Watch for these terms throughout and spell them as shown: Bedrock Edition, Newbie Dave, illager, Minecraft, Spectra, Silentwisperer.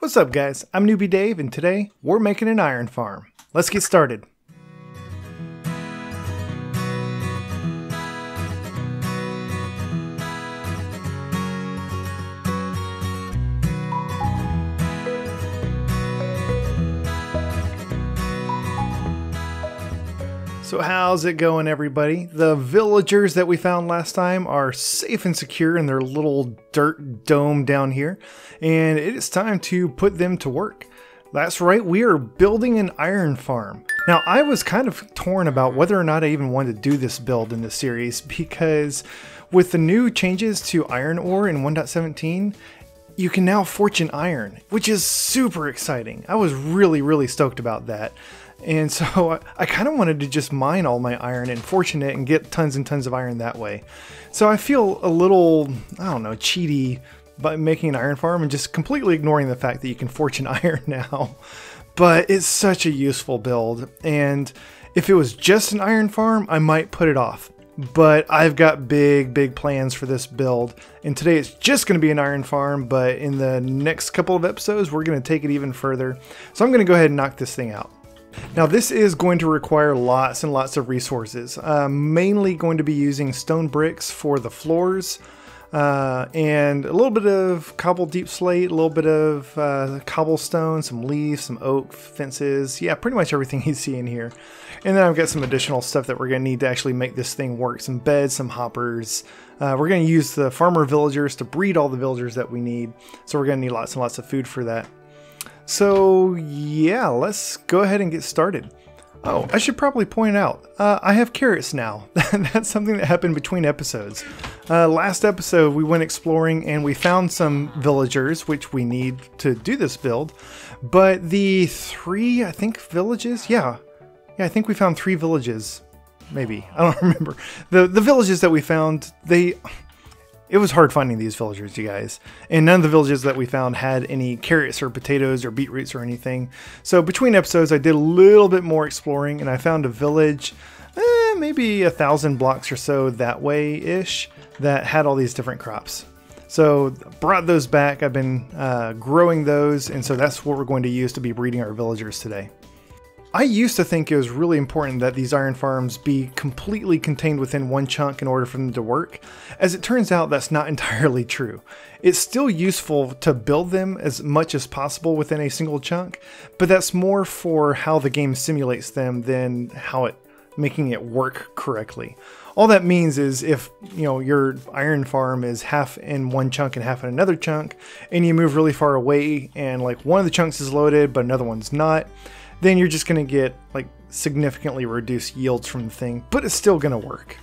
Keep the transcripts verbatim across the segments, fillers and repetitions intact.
What's up guys, I'm Newbie Dave and today we're making an iron farm. Let's get started. So how's it going everybody? The villagers that we found last time are safe and secure in their little dirt dome down here, and it is time to put them to work. That's right, we are building an iron farm. Now I was kind of torn about whether or not I even wanted to do this build in this series, because with the new changes to iron ore in one point seventeen, you can now fortune iron, which is super exciting. I was really, really stoked about that. And so I, I kind of wanted to just mine all my iron and fortune it and get tons and tons of iron that way. So I feel a little, I don't know, cheaty by making an iron farm and just completely ignoring the fact that you can fortune iron now. But it's such a useful build. And if it was just an iron farm, I might put it off. But I've got big, big plans for this build. And today it's just going to be an iron farm, but in the next couple of episodes, we're going to take it even further. So I'm going to go ahead and knock this thing out. Now this is going to require lots and lots of resources. I'm mainly going to be using stone bricks for the floors, uh, and a little bit of cobble deep slate, a little bit of uh, cobblestone, some leaves, some oak, fences, yeah, pretty much everything you see in here. And then I've got some additional stuff that we're going to need to actually make this thing work, some beds, some hoppers. Uh, we're going to use the farmer villagers to breed all the villagers that we need, so we're going to need lots and lots of food for that. So yeah, let's go ahead and get started. Oh, I should probably point out, uh, I have carrots now. That's something that happened between episodes. Uh, last episode we went exploring and we found some villagers, which we need to do this build. But the three, I think, villages? Yeah, yeah, I think we found three villages. Maybe, I don't remember. The, the villages that we found, they... It was hard finding these villagers, you guys, and none of the villages that we found had any carrots or potatoes or beetroots or anything. So between episodes, I did a little bit more exploring, and I found a village, eh, maybe a thousand blocks or so that way-ish, that had all these different crops. So brought those back. I've been uh, growing those, and so that's what we're going to use to be breeding our villagers today. I used to think it was really important that these iron farms be completely contained within one chunk in order for them to work. As it turns out, that's not entirely true. It's still useful to build them as much as possible within a single chunk, but that's more for how the game simulates them than how it making it work correctly. All that means is if, you know, your iron farm is half in one chunk and half in another chunk, and you move really far away and like one of the chunks is loaded but another one's not, then you're just going to get like significantly reduced yields from the thing, but it's still going to work.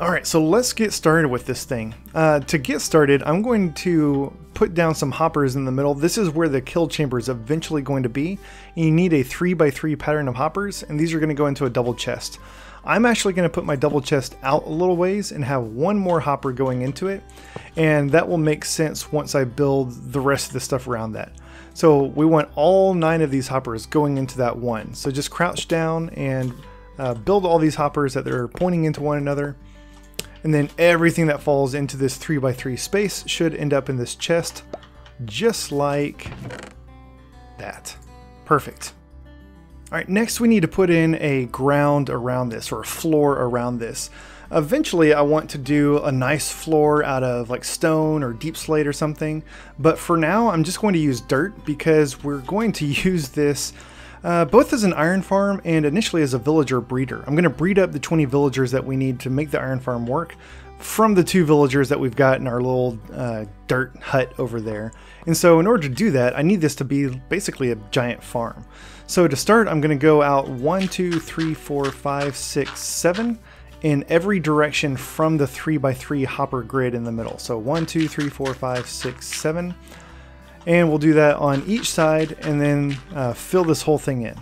All right, so let's get started with this thing. Uh, to get started, I'm going to put down some hoppers in the middle. This is where the kill chamber is eventually going to be. And you need a three by three pattern of hoppers, and these are going to go into a double chest. I'm actually going to put my double chest out a little ways and have one more hopper going into it, and that will make sense once I build the rest of the stuff around that. So we want all nine of these hoppers going into that one. So just crouch down and uh, build all these hoppers that they're pointing into one another. And then everything that falls into this three by three space should end up in this chest, just like that. Perfect. All right, next we need to put in a ground around this, or a floor around this. Eventually I want to do a nice floor out of like stone or deep slate or something, but for now I'm just going to use dirt, because we're going to use this uh, both as an iron farm and initially as a villager breeder. I'm going to breed up the twenty villagers that we need to make the iron farm work from the two villagers that we've got in our little uh, dirt hut over there. And so in order to do that, I need this to be basically a giant farm. So to start, I'm going to go out one, two, three, four, five, six, seven in every direction from the three by three hopper grid in the middle. So one, two, three, four, five, six, seven. And we'll do that on each side and then uh, fill this whole thing in.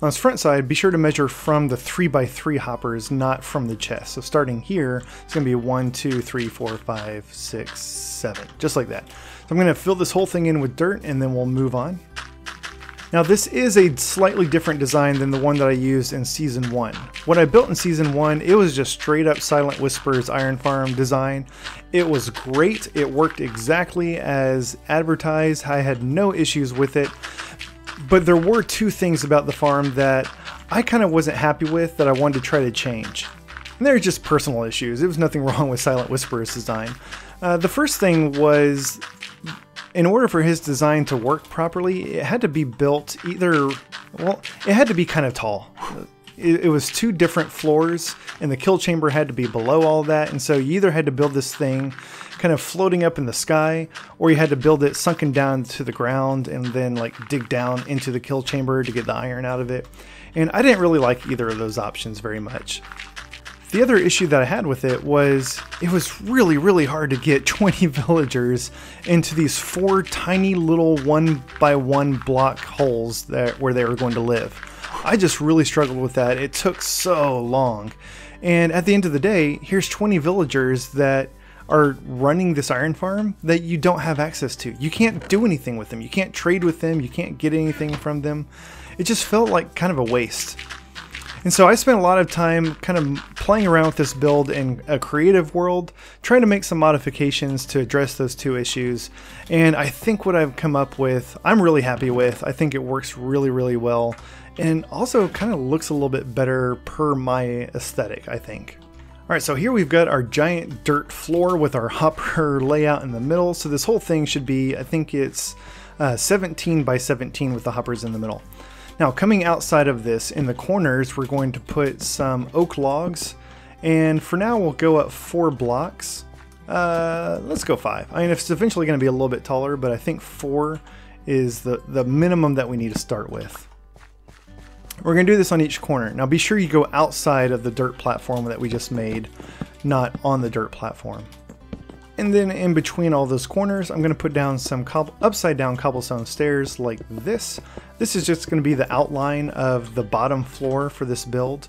On this front side, be sure to measure from the three by three hoppers, not from the chest. So starting here, it's gonna be one, two, three, four, five, six, seven, just like that. So I'm gonna fill this whole thing in with dirt and then we'll move on. Now this is a slightly different design than the one that I used in season one. When I built in season one, it was just straight up Silentwisperer's Iron Farm design. It was great. It worked exactly as advertised. I had no issues with it. But there were two things about the farm that I kind of wasn't happy with that I wanted to try to change. And they're just personal issues. It was nothing wrong with Silentwisperer's design. Uh, the first thing was, in order for his design to work properly, it had to be built either, well, it had to be kind of tall. It, it was two different floors, and the kill chamber had to be below all that, and so you either had to build this thing kind of floating up in the sky, or you had to build it sunken down to the ground and then like dig down into the kill chamber to get the iron out of it. And I didn't really like either of those options very much. The other issue that I had with it was it was really, really hard to get twenty villagers into these four tiny little one by one block holes that where they were going to live. I just really struggled with that. It took so long. And at the end of the day, here's twenty villagers that are running this iron farm that you don't have access to. You can't do anything with them. You can't trade with them. You can't get anything from them. It just felt like kind of a waste. And so I spent a lot of time kind of playing around with this build in a creative world, trying to make some modifications to address those two issues. And I think what I've come up with, I'm really happy with. I think it works really, really well. And also kind of looks a little bit better per my aesthetic, I think. All right, so here we've got our giant dirt floor with our hopper layout in the middle. So this whole thing should be, I think it's uh, seventeen by seventeen with the hoppers in the middle. Now, coming outside of this, in the corners, we're going to put some oak logs, and for now we'll go up four blocks. Uh, let's go five. I mean, it's eventually going to be a little bit taller, but I think four is the, the minimum that we need to start with. We're going to do this on each corner. Now, be sure you go outside of the dirt platform that we just made, not on the dirt platform. And then in between all those corners, I'm going to put down some upside down cobblestone stairs like this. This is just going to be the outline of the bottom floor for this build.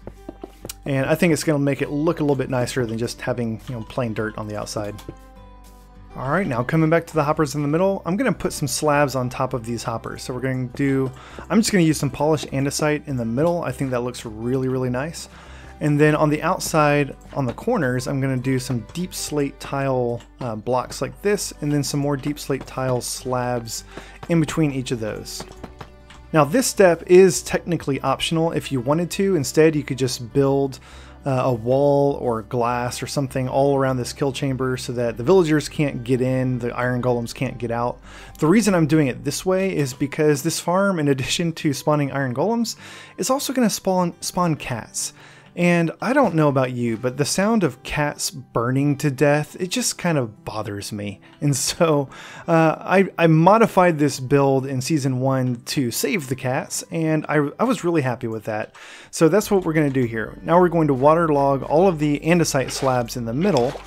And I think it's going to make it look a little bit nicer than just having, you know, plain dirt on the outside. All right, now coming back to the hoppers in the middle, I'm going to put some slabs on top of these hoppers. So we're going to do, I'm just going to use some polished andesite in the middle. I think that looks really, really nice. And then on the outside, on the corners, I'm going to do some deep slate tile uh, blocks like this, and then some more deep slate tile slabs in between each of those. Now this step is technically optional if you wanted to. Instead, you could just build uh, a wall or glass or something all around this kill chamber so that the villagers can't get in, the iron golems can't get out. The reason I'm doing it this way is because this farm, in addition to spawning iron golems, is also going to spawn, spawn cats. And I don't know about you, but the sound of cats burning to death, it just kind of bothers me. And so uh, I, I modified this build in season one to save the cats, and I, I was really happy with that. So that's what we're going to do here. Now we're going to waterlog all of the andesite slabs in the middle.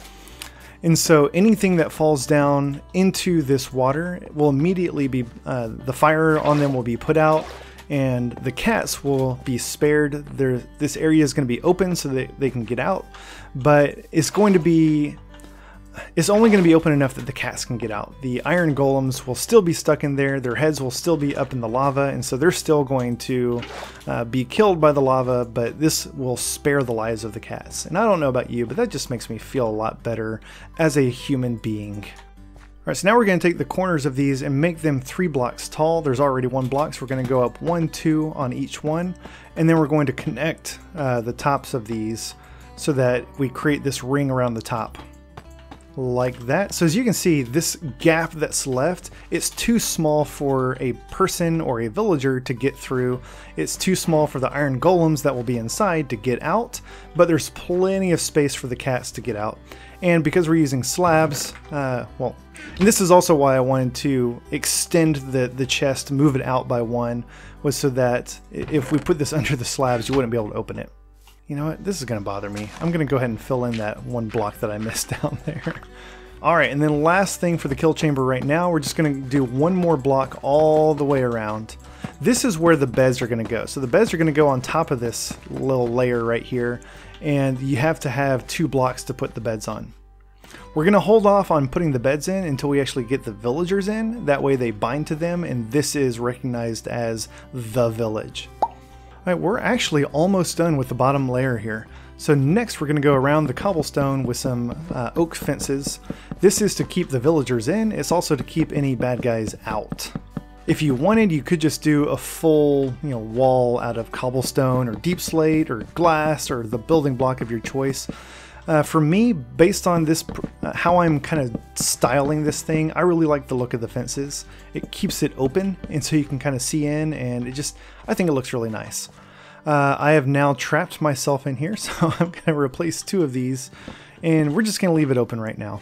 And so anything that falls down into this water will immediately be, uh, the fire on them will be put out, and the cats will be spared. They're, this area is going to be open so that they can get out, but it's going to be, it's only going to be open enough that the cats can get out. The iron golems will still be stuck in there. Their heads will still be up in the lava, and so they're still going to uh, be killed by the lava, but this will spare the lives of the cats. And I don't know about you, but that just makes me feel a lot better as a human being. All right, so now we're going to take the corners of these and make them three blocks tall. There's already one block, so we're going to go up one, two on each one. And then we're going to connect uh, the tops of these so that we create this ring around the top like that. So as you can see, this gap that's left, it's too small for a person or a villager to get through. It's too small for the iron golems that will be inside to get out, but there's plenty of space for the cats to get out. And because we're using slabs, uh, well, and this is also why I wanted to extend the, the chest, move it out by one, was so that if we put this under the slabs, you wouldn't be able to open it. You know what? This is going to bother me. I'm going to go ahead and fill in that one block that I missed down there. All right, and then last thing for the kill chamber right now, we're just going to do one more block all the way around. This is where the beds are going to go. So the beds are going to go on top of this little layer right here, and you have to have two blocks to put the beds on. We're going to hold off on putting the beds in until we actually get the villagers in. That way they bind to them, and this is recognized as the village. All right, we're actually almost done with the bottom layer here. So next we're going to go around the cobblestone with some uh, oak fences. This is to keep the villagers in. It's also to keep any bad guys out. If you wanted, you could just do a full, you know, wall out of cobblestone or deep slate or glass or the building block of your choice. Uh, for me, based on this, uh, how I'm kind of styling this thing, I really like the look of the fences. It keeps it open, and so you can kind of see in, and it just, I think it looks really nice. Uh, I have now trapped myself in here, so I'm going to replace two of these, and we're just going to leave it open right now.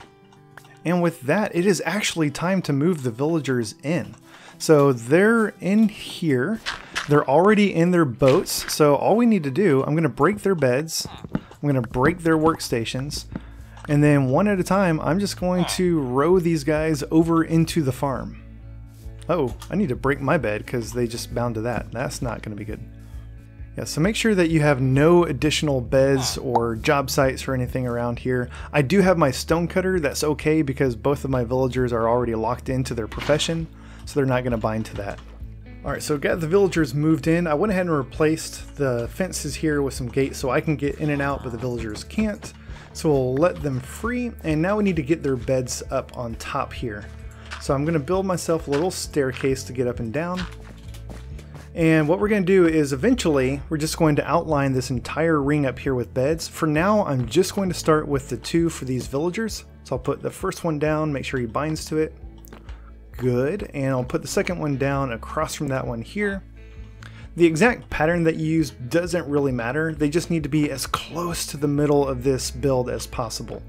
And with that, it is actually time to move the villagers in. So they're in here. They're already in their boats, so all we need to do, I'm going to break their beds. I'm going to break their workstations, and then one at a time, I'm just going to row these guys over into the farm. Oh, I need to break my bed because they just bound to that. That's not going to be good. Yeah, so make sure that you have no additional beds or job sites or anything around here. I do have my stonecutter. That's okay because both of my villagers are already locked into their profession, so they're not going to bind to that. Alright, so got the villagers moved in. I went ahead and replaced the fences here with some gates so I can get in and out, but the villagers can't. So we'll let them free, and now we need to get their beds up on top here. So I'm going to build myself a little staircase to get up and down. And what we're going to do is eventually we're just going to outline this entire ring up here with beds. For now, I'm just going to start with the two for these villagers. So I'll put the first one down, make sure he binds to it. Good, and I'll put the second one down across from that one here. The exact pattern that you use doesn't really matter. They just need to be as close to the middle of this build as possible.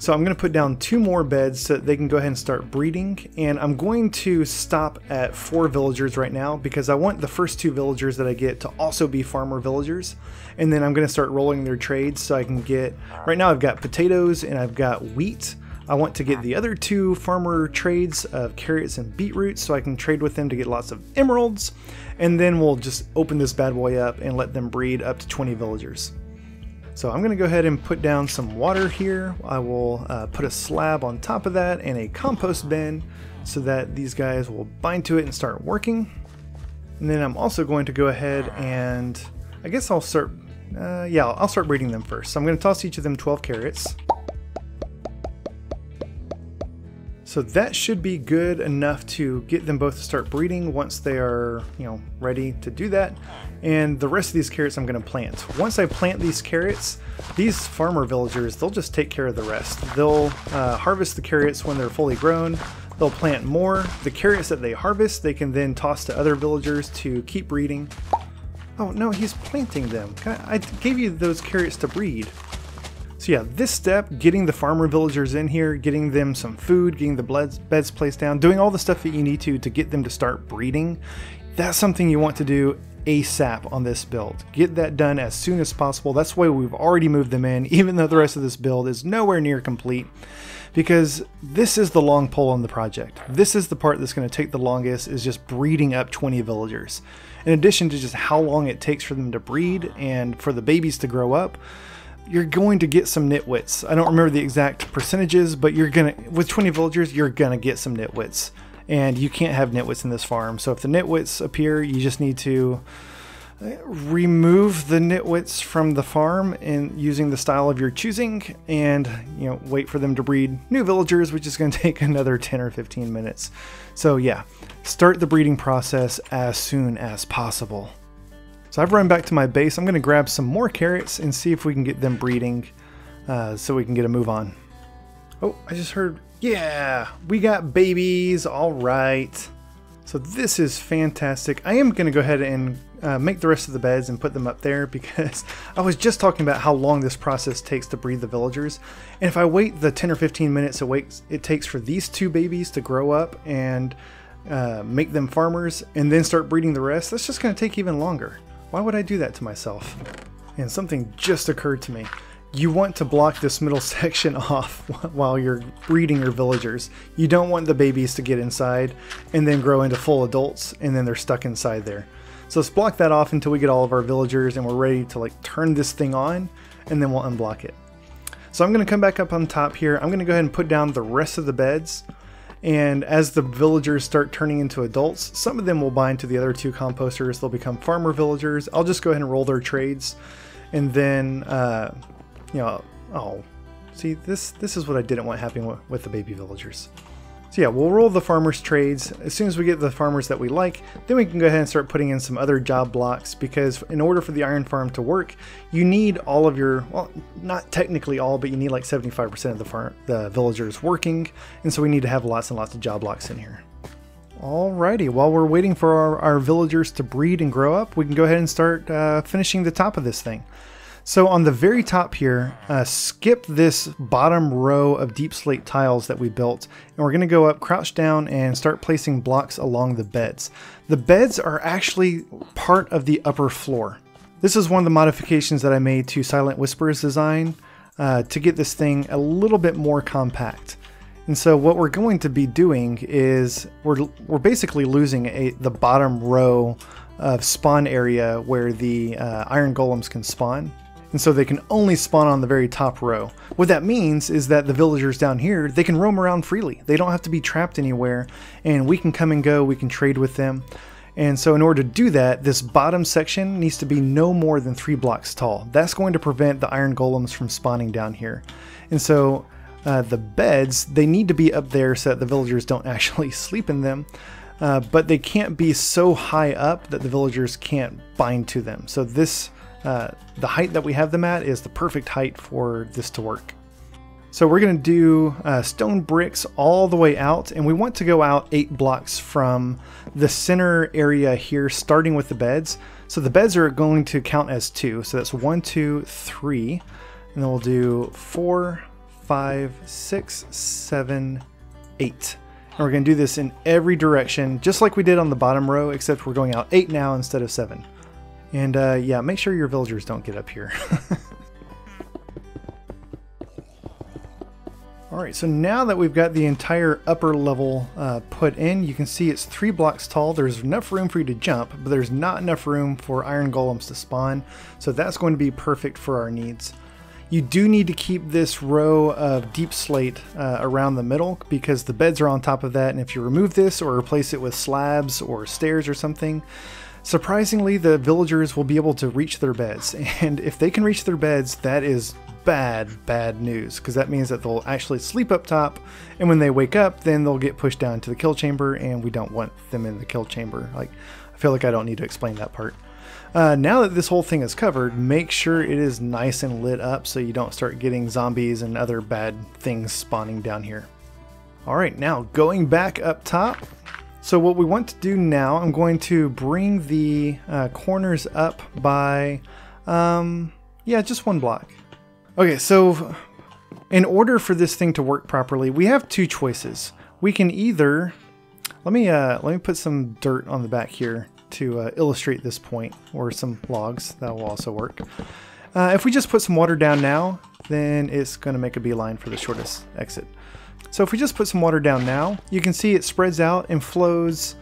So I'm going to put down two more beds so that they can go ahead and start breeding, and I'm going to stop at four villagers right now because I want the first two villagers that I get to also be farmer villagers, and then I'm going to start rolling their trades so I can get, right now I've got potatoes and I've got wheat. I want to get the other two farmer trades of carrots and beetroot so I can trade with them to get lots of emeralds, and then we'll just open this bad boy up and let them breed up to twenty villagers. So I'm going to go ahead and put down some water here. I will uh, put a slab on top of that and a compost bin so that these guys will bind to it and start working. And then I'm also going to go ahead and I guess I'll start, uh, yeah, I'll start breeding them first. So I'm going to toss each of them twelve carrots. So that should be good enough to get them both to start breeding once they are, you know, ready to do that. And the rest of these carrots I'm going to plant. Once I plant these carrots, these farmer villagers, they'll just take care of the rest. They'll uh, harvest the carrots when they're fully grown. They'll plant more. The carrots that they harvest, they can then toss to other villagers to keep breeding. Oh no, he's planting them. I, I gave you those carrots to breed. So yeah, this step, getting the farmer villagers in here, getting them some food, getting the beds placed down, doing all the stuff that you need to to get them to start breeding, that's something you want to do ASAP on this build. Get that done as soon as possible. That's why we've already moved them in, even though the rest of this build is nowhere near complete, because this is the long pole on the project. This is the part that's going to take the longest, is just breeding up twenty villagers. In addition to just how long it takes for them to breed and for the babies to grow up, you're going to get some nitwits. I don't remember the exact percentages, but you're gonna, with twenty villagers, you're gonna get some nitwits, and you can't have nitwits in this farm. So if the nitwits appear, you just need to remove the nitwits from the farm and using the style of your choosing, and you know, wait for them to breed new villagers, which is going to take another ten or fifteen minutes. So yeah, start the breeding process as soon as possible. So I've run back to my base. I'm going to grab some more carrots and see if we can get them breeding uh, so we can get a move on. Oh, I just heard, yeah, we got babies. All right. So this is fantastic. I am going to go ahead and uh, make the rest of the beds and put them up there because I was just talking about how long this process takes to breed the villagers. And if I wait the ten or fifteen minutes it takes for these two babies to grow up and uh, make them farmers and then start breeding the rest, that's just going to take even longer. Why would I do that to myself? And something just occurred to me. You want to block this middle section off while you're breeding your villagers. You don't want the babies to get inside and then grow into full adults and then they're stuck inside there. So let's block that off until we get all of our villagers and we're ready to like turn this thing on, and then we'll unblock it. So I'm going to come back up on top here. I'm going to go ahead and put down the rest of the beds. And as the villagers start turning into adults, some of them will bind to the other two composters. They'll become farmer villagers. I'll just go ahead and roll their trades. And then, uh, you know, oh, see, this this is what I didn't want happening with the baby villagers. So yeah, we'll roll the farmers' trades. As soon as we get the farmers that we like, then we can go ahead and start putting in some other job blocks, because in order for the iron farm to work, you need all of your, well, not technically all, but you need like seventy-five percent of the, farm, the villagers working, and so we need to have lots and lots of job blocks in here. Alrighty, while we're waiting for our, our villagers to breed and grow up, we can go ahead and start uh, finishing the top of this thing. So on the very top here, uh, skip this bottom row of deep slate tiles that we built, and we're going to go up, crouch down, and start placing blocks along the beds. The beds are actually part of the upper floor. This is one of the modifications that I made to Silentwisperer's design uh, to get this thing a little bit more compact. And so what we're going to be doing is we're, we're basically losing a, the bottom row of spawn area where the uh, iron golems can spawn. And so they can only spawn on the very top row. What that means is that the villagers down here, they can roam around freely. They don't have to be trapped anywhere, and we can come and go, we can trade with them. And so in order to do that, this bottom section needs to be no more than three blocks tall. That's going to prevent the iron golems from spawning down here. And so uh, the beds, they need to be up there so that the villagers don't actually sleep in them. Uh, but they can't be so high up that the villagers can't bind to them. So this Uh, the height that we have them at is the perfect height for this to work. So we're going to do uh, stone bricks all the way out, and we want to go out eight blocks from the center area here, starting with the beds. So the beds are going to count as two. So that's one, two, three, and then we'll do four, five, six, seven, eight. And we're going to do this in every direction, just like we did on the bottom row, except we're going out eight now instead of seven. And uh, yeah, make sure your villagers don't get up here. Alright, so now that we've got the entire upper level uh, put in, you can see it's three blocks tall. There's enough room for you to jump, but there's not enough room for iron golems to spawn. So that's going to be perfect for our needs. You do need to keep this row of deep slate uh, around the middle, because the beds are on top of that. And if you remove this or replace it with slabs or stairs or something, surprisingly, the villagers will be able to reach their beds, and if they can reach their beds, that is bad, bad news, because that means that they'll actually sleep up top, and when they wake up, then they'll get pushed down to the kill chamber, and we don't want them in the kill chamber. Like, I feel like I don't need to explain that part. Uh, now that this whole thing is covered, make sure it is nice and lit up so you don't start getting zombies and other bad things spawning down here. Alright, now going back up top. So what we want to do now, I'm going to bring the uh, corners up by, um, yeah, just one block. Okay, so in order for this thing to work properly, we have two choices. We can either, let me, uh, let me put some dirt on the back here to uh, illustrate this point, or some logs, that will also work. Uh, if we just put some water down now, then it's going to make a beeline for the shortest exit. So if we just put some water down now, you can see it spreads out and flows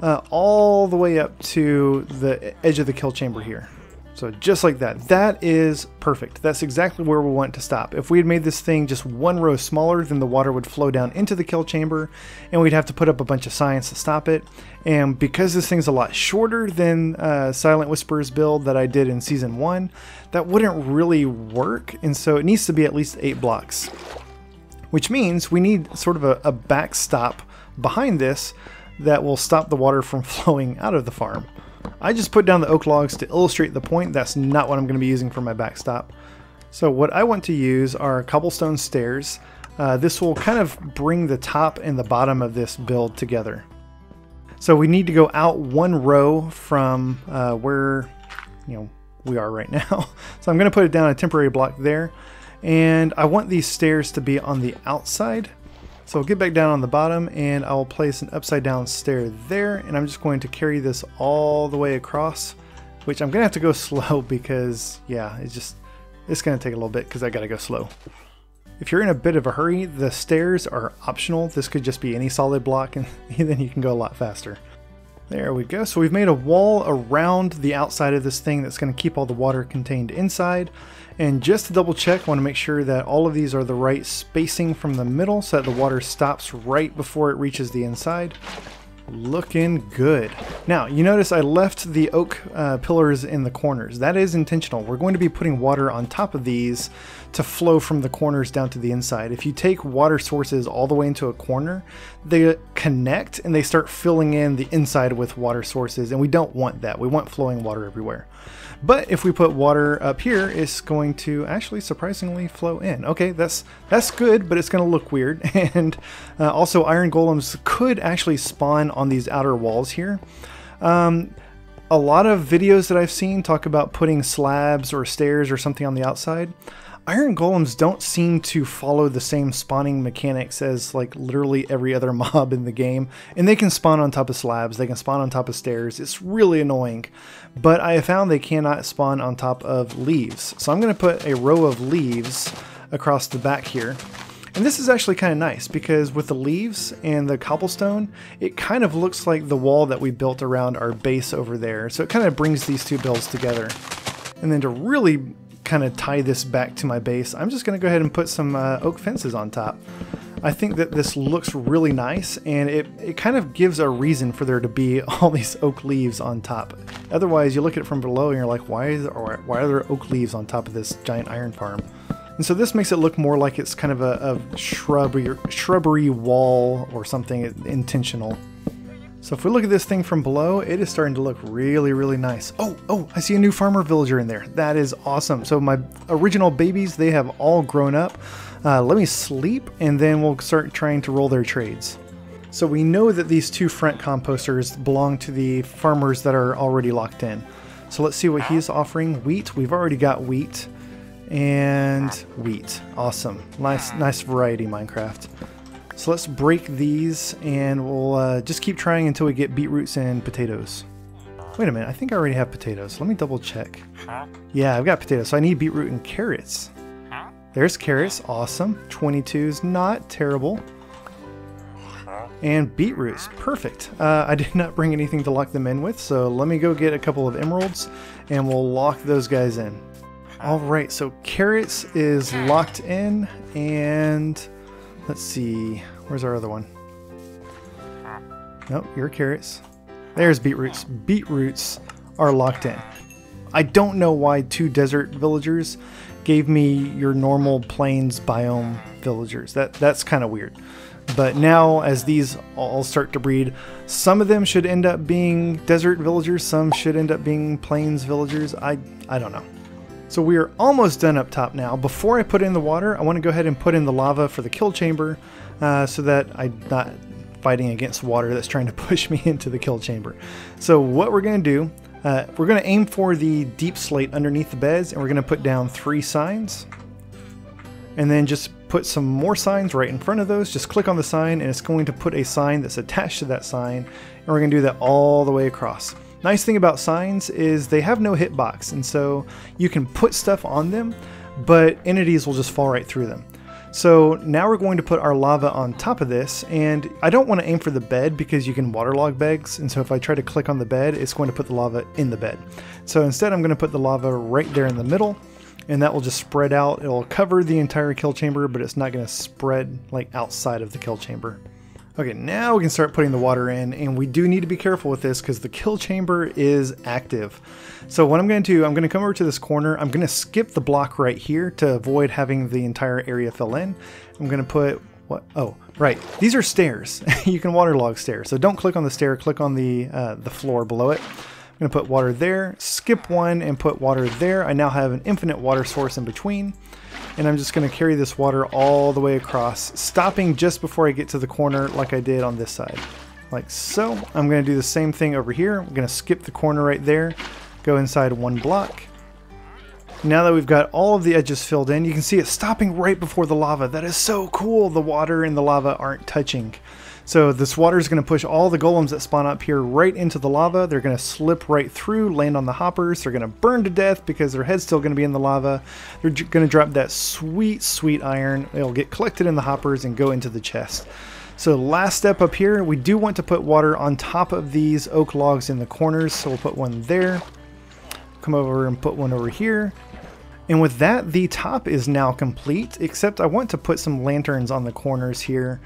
uh, all the way up to the edge of the kill chamber here. So just like that, that is perfect. That's exactly where we want to stop. If we had made this thing just one row smaller, then the water would flow down into the kill chamber and we'd have to put up a bunch of science to stop it. And because this thing's a lot shorter than uh, Silentwisperer's build that I did in season one, that wouldn't really work. And so it needs to be at least eight blocks, which means we need sort of a, a backstop behind this that will stop the water from flowing out of the farm. I just put down the oak logs to illustrate the point. That's not what I'm going to be using for my backstop. So what I want to use are cobblestone stairs. Uh, this will kind of bring the top and the bottom of this build together. So we need to go out one row from uh, where you know we are right now. So I'm going to put it down a temporary block there. And I want these stairs to be on the outside. So I'll get back down on the bottom and I'll place an upside down stair there. And I'm just going to carry this all the way across, which I'm gonna have to go slow because yeah, it's just, it's gonna take a little bit because I gotta go slow. If you're in a bit of a hurry, the stairs are optional. This could just be any solid block and then you can go a lot faster. There we go. So we've made a wall around the outside of this thing that's going to keep all the water contained inside. And just to double check, I want to make sure that all of these are the right spacing from the middle so that the water stops right before it reaches the inside. Looking good. Now, you notice I left the oak uh, pillars in the corners. That is intentional. We're going to be putting water on top of these to flow from the corners down to the inside. If you take water sources all the way into a corner, they connect and they start filling in the inside with water sources, and we don't want that. We want flowing water everywhere. But if we put water up here, it's going to actually surprisingly flow in. Okay, that's that's good, but it's going to look weird. And uh, also, iron golems could actually spawn on these outer walls here. Um, a lot of videos that I've seen talk about putting slabs or stairs or something on the outside. Iron golems don't seem to follow the same spawning mechanics as like literally every other mob in the game, and they can spawn on top of slabs, they can spawn on top of stairs. It's really annoying, but I have found they cannot spawn on top of leaves. So I'm going to put a row of leaves across the back here. And this is actually kind of nice because with the leaves and the cobblestone, it kind of looks like the wall that we built around our base over there. So it kind of brings these two builds together. And then to really kind of tie this back to my base, I'm just going to go ahead and put some uh, oak fences on top. I think that this looks really nice, and it, it kind of gives a reason for there to be all these oak leaves on top. Otherwise, you look at it from below and you're like, why is there, or why are there oak leaves on top of this giant iron farm? And so this makes it look more like it's kind of a, a shrubbery, shrubbery wall or something intentional. So if we look at this thing from below, it is starting to look really, really nice. Oh, oh, I see a new farmer villager in there. That is awesome. So my original babies, they have all grown up. Uh, let me sleep, and then we'll start trying to roll their trades. So we know that these two front composters belong to the farmers that are already locked in. So let's see what he's offering. Wheat, we've already got wheat. And wheat. Awesome. Nice, nice variety, Minecraft. So let's break these, and we'll uh, just keep trying until we get beetroots and potatoes. Wait a minute, I think I already have potatoes. Let me double check. Yeah, I've got potatoes, so I need beetroot and carrots. There's carrots. Awesome. twenty-two is not terrible. And beetroots. Perfect. Uh, I did not bring anything to lock them in with, so let me go get a couple of emeralds, and we'll lock those guys in. Alright, so carrots is locked in, and let's see, where's our other one? Nope, your carrots. There's beetroots. Beetroots are locked in. I don't know why two desert villagers gave me your normal plains biome villagers. That that's kind of weird. But now, as these all start to breed, some of them should end up being desert villagers, some should end up being plains villagers. I, I don't know. So we are almost done up top now. Before I put in the water, I want to go ahead and put in the lava for the kill chamber uh, so that I'm not fighting against water that's trying to push me into the kill chamber. So what we're going to do, uh, we're going to aim for the deep slate underneath the beds, and we're going to put down three signs. And then just put some more signs right in front of those. Just click on the sign, and it's going to put a sign that's attached to that sign. And we're going to do that all the way across. Nice thing about signs is they have no hitbox, and so you can put stuff on them, but entities will just fall right through them. So now we're going to put our lava on top of this, and I don't want to aim for the bed because you can waterlog beds, and so if I try to click on the bed, it's going to put the lava in the bed. So instead I'm going to put the lava right there in the middle, and that will just spread out. It'll cover the entire kill chamber, but it's not going to spread like outside of the kill chamber. Okay, now we can start putting the water in, and we do need to be careful with this because the kill chamber is active. So what I'm going to do, I'm going to come over to this corner. I'm going to skip the block right here to avoid having the entire area fill in. I'm going to put, what? Oh, right. These are stairs. You can waterlog stairs. So don't click on the stair, click on the, uh, the floor below it. I'm going to put water there, skip one and put water there. I now have an infinite water source in between. And I'm just going to carry this water all the way across, stopping just before I get to the corner like I did on this side. Like so. I'm going to do the same thing over here. I'm going to skip the corner right there, go inside one block. Now that we've got all of the edges filled in, you can see it's stopping right before the lava. That is so cool! The water and the lava aren't touching. So this water is going to push all the golems that spawn up here right into the lava. They're going to slip right through, land on the hoppers. They're going to burn to death because their head's still going to be in the lava. They're going to drop that sweet, sweet iron. It'll get collected in the hoppers and go into the chest. So last step up here, we do want to put water on top of these oak logs in the corners. So we'll put one there, come over and put one over here. And with that, the top is now complete, except I want to put some lanterns on the corners here.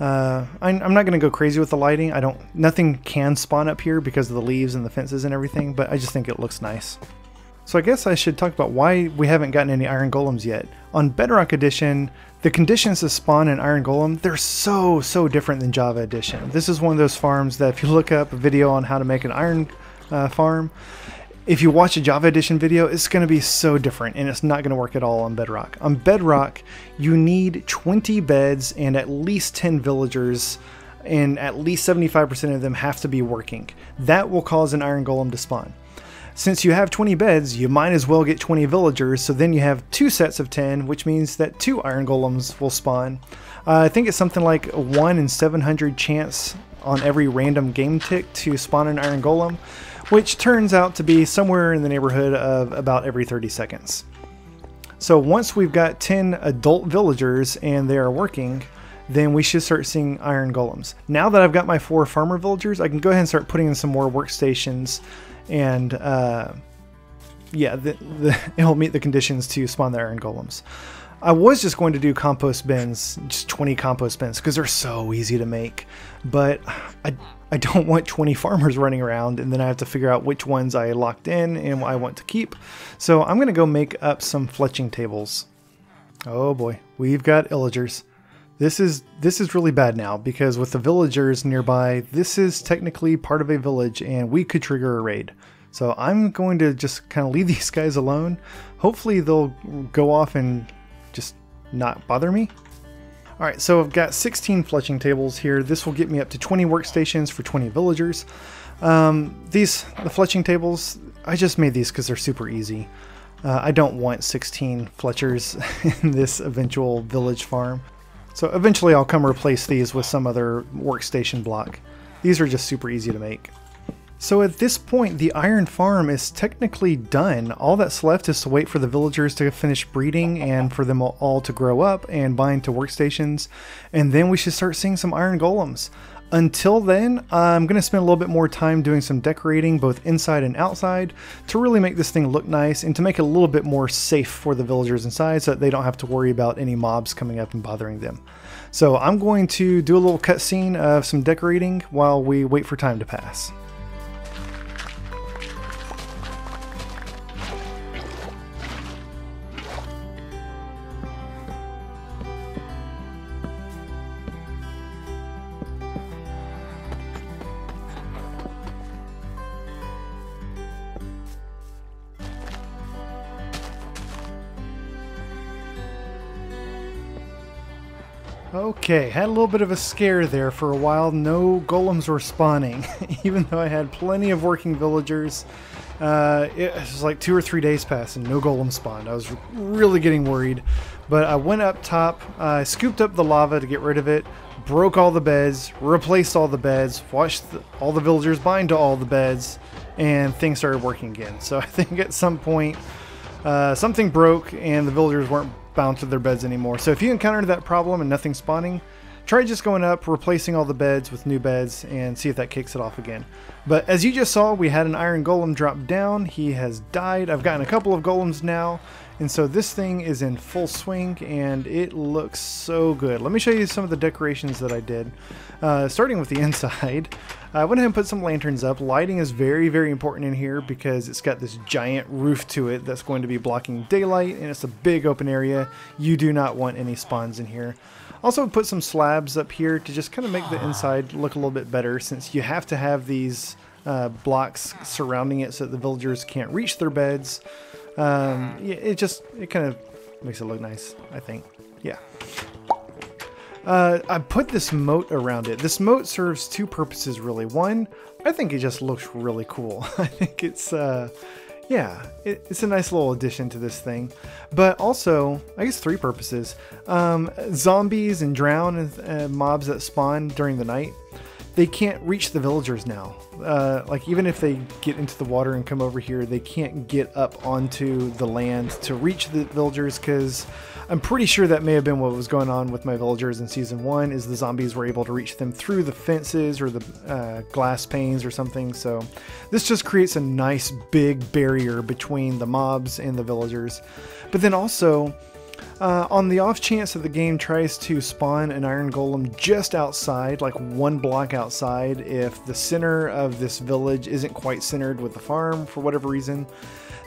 Uh, I'm, I'm not going to go crazy with the lighting. I don't, nothing can spawn up here because of the leaves and the fences and everything, but I just think it looks nice. So I guess I should talk about why we haven't gotten any iron golems yet. On Bedrock Edition, the conditions to spawn an iron golem, they're so, so different than Java Edition. This is one of those farms that if you look up a video on how to make an iron uh, farm, if you watch a Java Edition video, it's going to be so different, and it's not going to work at all on Bedrock. On Bedrock, you need twenty beds and at least ten villagers, and at least seventy-five percent of them have to be working. That will cause an iron golem to spawn. Since you have twenty beds, you might as well get twenty villagers, so then you have two sets of ten, which means that two iron golems will spawn. Uh, I think it's something like a one in seven hundred chance on every random game tick to spawn an iron golem, which turns out to be somewhere in the neighborhood of about every thirty seconds. So once we've got ten adult villagers and they are working, then we should start seeing iron golems. Now that I've got my four farmer villagers, I can go ahead and start putting in some more workstations, and uh, yeah, the, the, it'll meet the conditions to spawn the iron golems. I was just going to do compost bins, just twenty compost bins, because they're so easy to make, but I, I don't want twenty farmers running around, and then I have to figure out which ones I locked in and what I want to keep. So I'm going to go make up some fletching tables. Oh boy, we've got illagers. This is, this is really bad now, because with the villagers nearby, this is technically part of a village, and we could trigger a raid. So I'm going to just kind of leave these guys alone. Hopefully they'll go off and just not bother me. All right, so I've got sixteen fletching tables here. This will get me up to twenty workstations for twenty villagers. Um, these, the fletching tables, I just made these because they're super easy. Uh, I don't want sixteen fletchers in this eventual village farm. So eventually I'll come replace these with some other workstation block. These are just super easy to make. So at this point, the iron farm is technically done. All that's left is to wait for the villagers to finish breeding and for them all to grow up and bind to workstations. And then we should start seeing some iron golems. Until then, I'm going to spend a little bit more time doing some decorating both inside and outside to really make this thing look nice and to make it a little bit more safe for the villagers inside so that they don't have to worry about any mobs coming up and bothering them. So I'm going to do a little cutscene of some decorating while we wait for time to pass. Okay, had a little bit of a scare there for a while. No golems were spawning, even though I had plenty of working villagers. Uh, it was like two or three days passed and no golems spawned. I was really getting worried, but I went up top, I uh, scooped up the lava to get rid of it, broke all the beds, replaced all the beds, watched the, all the villagers bind to all the beds, and things started working again. So I think at some point uh, something broke and the villagers weren't bound to their beds anymore. So if you encountered that problem and nothing spawning, try just going up, replacing all the beds with new beds, and see if that kicks it off again. But as you just saw, we had an iron golem drop down. He has died. I've gotten a couple of golems now, and so this thing is in full swing and it looks so good. Let me show you some of the decorations that I did, uh, starting with the inside. I went ahead and put some lanterns up. Lighting is very, very important in here because it's got this giant roof to it that's going to be blocking daylight, and it's a big open area. You do not want any spawns in here. Also put some slabs up here to just kind of make the inside look a little bit better, since you have to have these uh, blocks surrounding it so that the villagers can't reach their beds. Um, it just, it kind of makes it look nice, I think. Yeah. Uh, I put this moat around it. This moat serves two purposes, really. One, I think it just looks really cool. I think it's, uh, yeah, it, it's a nice little addition to this thing. But also, I guess three purposes. Um, zombies and drown and uh, mobs that spawn during the night. they can't reach the villagers now. Uh, like, even if they get into the water and come over here, they can't get up onto the land to reach the villagers, because I'm pretty sure that may have been what was going on with my villagers in season one, is the zombies were able to reach them through the fences or the uh, glass panes or something. So this just creates a nice big barrier between the mobs and the villagers. But then also, Uh, on the off chance that the game tries to spawn an iron golem just outside, like one block outside, if the center of this village isn't quite centered with the farm for whatever reason,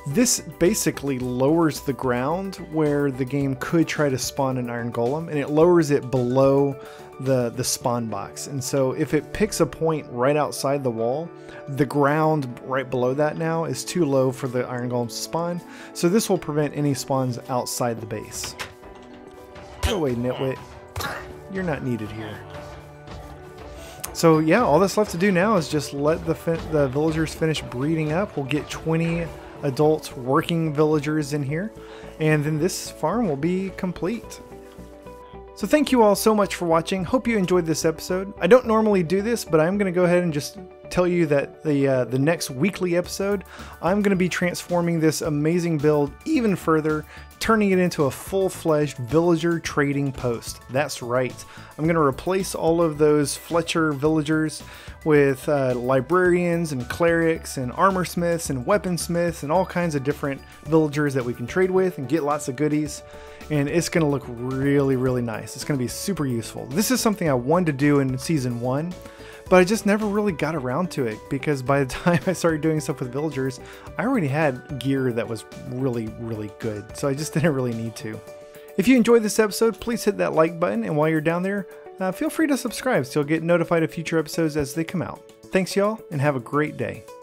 this basically lowers the ground where the game could try to spawn an iron golem, and it lowers it below the, the spawn box. And so if it picks a point right outside the wall, the ground right below that now is too low for the iron golems to spawn. So this will prevent any spawns outside the base. Go away, nitwit. You're not needed here. So yeah, all that's left to do now is just let the, the villagers finish breeding up. We'll get twenty... adult working villagers in here, and then this farm will be complete. So thank you all so much for watching. Hope you enjoyed this episode. I don't normally do this, but I'm gonna go ahead and just tell you that the uh, the next weekly episode, I'm gonna be transforming this amazing build even further, turning it into a full-fledged villager trading post. That's right. I'm going to replace all of those Fletcher villagers with uh, librarians and clerics and armor smiths and weapon smiths and all kinds of different villagers that we can trade with and get lots of goodies. And it's going to look really, really nice. It's going to be super useful. This is something I wanted to do in season one, but I just never really got around to it, because by the time I started doing stuff with villagers, I already had gear that was really, really good. So I just didn't really need to. If you enjoyed this episode, please hit that like button. And while you're down there, uh, feel free to subscribe so you'll get notified of future episodes as they come out. Thanks y'all, and have a great day.